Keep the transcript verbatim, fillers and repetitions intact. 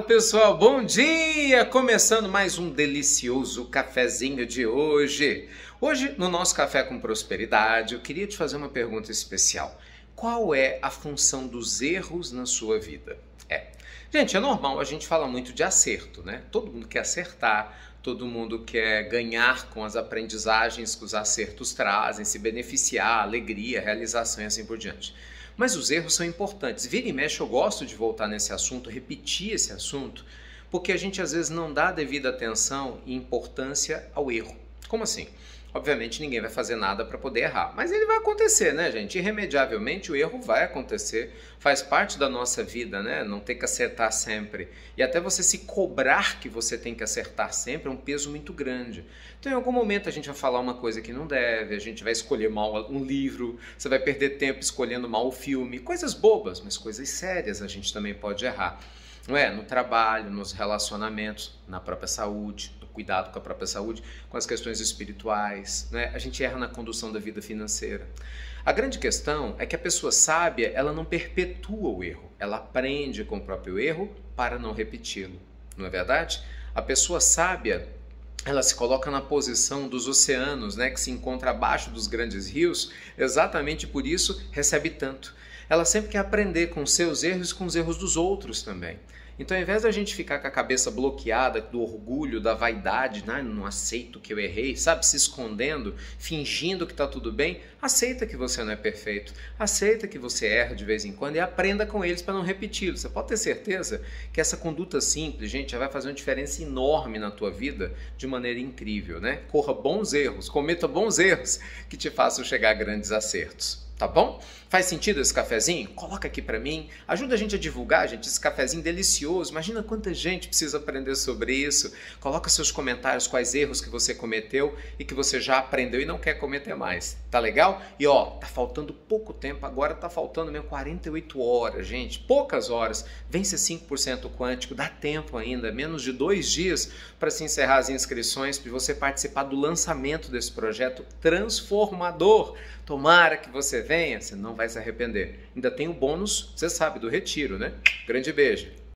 Olá pessoal, bom dia! Começando mais um delicioso cafezinho de hoje. Hoje, no nosso Café com Prosperidade, eu queria te fazer uma pergunta especial. Qual é a função dos erros na sua vida? É, gente, é normal, a gente fala muito de acerto, né? Todo mundo quer acertar, todo mundo quer ganhar com as aprendizagens que os acertos trazem, se beneficiar, alegria, realização e assim por diante. Mas os erros são importantes. Vira e mexe, eu gosto de voltar nesse assunto, repetir esse assunto, porque a gente às vezes não dá devida atenção e importância ao erro. Como assim? Obviamente ninguém vai fazer nada para poder errar, mas ele vai acontecer, né, gente? Irremediavelmente o erro vai acontecer, faz parte da nossa vida, né? Não ter que acertar sempre. E até você se cobrar que você tem que acertar sempre é um peso muito grande. Então em algum momento a gente vai falar uma coisa que não deve, a gente vai escolher mal um livro, você vai perder tempo escolhendo mal o filme, coisas bobas, mas coisas sérias a gente também pode errar. Não é? No trabalho, nos relacionamentos, na própria saúde, no cuidado com a própria saúde, com as questões espirituais, né? A gente erra na condução da vida financeira. A grande questão é que a pessoa sábia, ela não perpetua o erro, ela aprende com o próprio erro para não repeti-lo, não é verdade? A pessoa sábia, ela se coloca na posição dos oceanos, né, que se encontra abaixo dos grandes rios, exatamente por isso recebe tanto. Ela sempre quer aprender com os seus erros e com os erros dos outros também. Então, ao invés da gente ficar com a cabeça bloqueada do orgulho, da vaidade, né? Não aceito que eu errei, sabe? Se escondendo, fingindo que está tudo bem, aceita que você não é perfeito, aceita que você erra de vez em quando e aprenda com eles para não repeti-lo. Você pode ter certeza que essa conduta simples, gente, já vai fazer uma diferença enorme na tua vida de maneira incrível, né? Corra bons erros, cometa bons erros que te façam chegar a grandes acertos. Tá bom? Faz sentido esse cafezinho? Coloca aqui pra mim. Ajuda a gente a divulgar, gente, esse cafezinho delicioso. Imagina quanta gente precisa aprender sobre isso. Coloca seus comentários, quais erros que você cometeu e que você já aprendeu e não quer cometer mais. Tá legal? E ó, tá faltando pouco tempo. Agora tá faltando mesmo quarenta e oito horas, gente. Poucas horas. Vence cinco por cento quântico. Dá tempo ainda. Menos de dois dias para se encerrar as inscrições, para você participar do lançamento desse projeto transformador. Tomara que você venha. Venha, você não vai se arrepender. Ainda tem o bônus, você sabe, do retiro, né? Grande beijo!